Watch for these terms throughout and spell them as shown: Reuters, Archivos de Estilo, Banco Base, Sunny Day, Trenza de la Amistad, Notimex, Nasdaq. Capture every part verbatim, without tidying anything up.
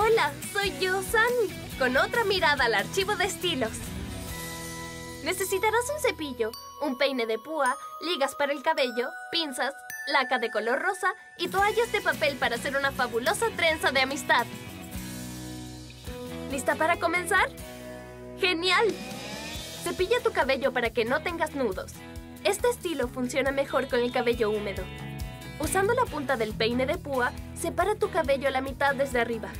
Hola, soy yo, Sunny, con otra mirada al archivo de estilos. Necesitarás un cepillo, un peine de púa, ligas para el cabello, pinzas, laca de color rosa y toallas de papel para hacer una fabulosa trenza de amistad. ¿Lista para comenzar? ¡Genial! Cepilla tu cabello para que no tengas nudos. Este estilo funciona mejor con el cabello húmedo. Usando la punta del peine de púa, separa tu cabello a la mitad desde arriba.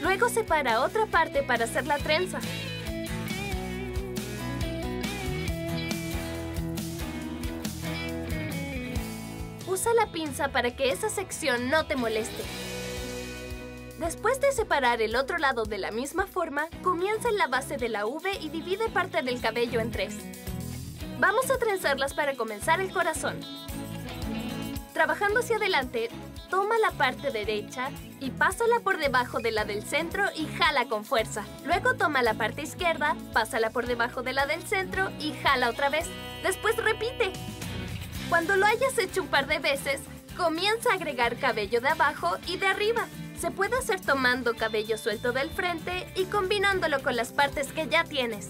Luego separa otra parte para hacer la trenza. Usa la pinza para que esa sección no te moleste. Después de separar el otro lado de la misma forma, comienza en la base de la V y divide parte del cabello en tres. Vamos a trenzarlas para comenzar el corazón. Trabajando hacia adelante, toma la parte derecha y pásala por debajo de la del centro y jala con fuerza. Luego toma la parte izquierda, pásala por debajo de la del centro y jala otra vez. Después repite. Cuando lo hayas hecho un par de veces, comienza a agregar cabello de abajo y de arriba. Se puede hacer tomando cabello suelto del frente y combinándolo con las partes que ya tienes.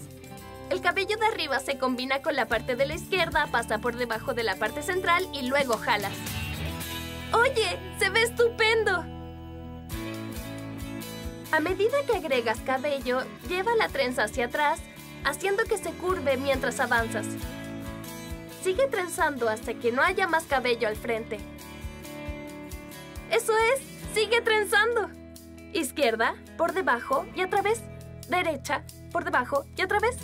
El cabello de arriba se combina con la parte de la izquierda, pasa por debajo de la parte central y luego jalas. ¡Oye! ¡Se ve estupendo! A medida que agregas cabello, lleva la trenza hacia atrás, haciendo que se curve mientras avanzas. Sigue trenzando hasta que no haya más cabello al frente. ¡Eso es! ¡Sigue trenzando! Izquierda, por debajo y otra vez. Derecha, por debajo y otra vez.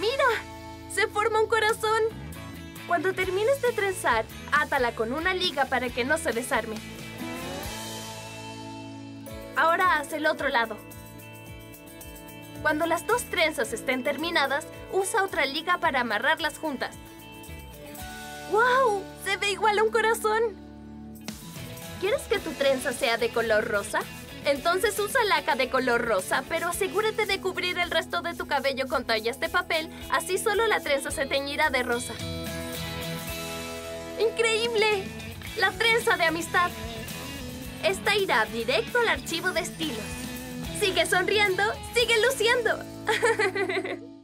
¡Mira! ¡Se forma un corazón! Cuando termines de trenzar, átala con una liga para que no se desarme. Ahora haz el otro lado. Cuando las dos trenzas estén terminadas, usa otra liga para amarrarlas juntas. ¡Wow! ¡Se ve igual a un corazón! ¿Quieres que tu trenza sea de color rosa? Entonces usa laca de color rosa, pero asegúrate de cubrir el resto de tu cabello con toallas de papel, así solo la trenza se teñirá de rosa. ¡Increíble! ¡La trenza de amistad! Esta irá directo al archivo de estilos. ¡Sigue sonriendo! ¡Sigue luciendo!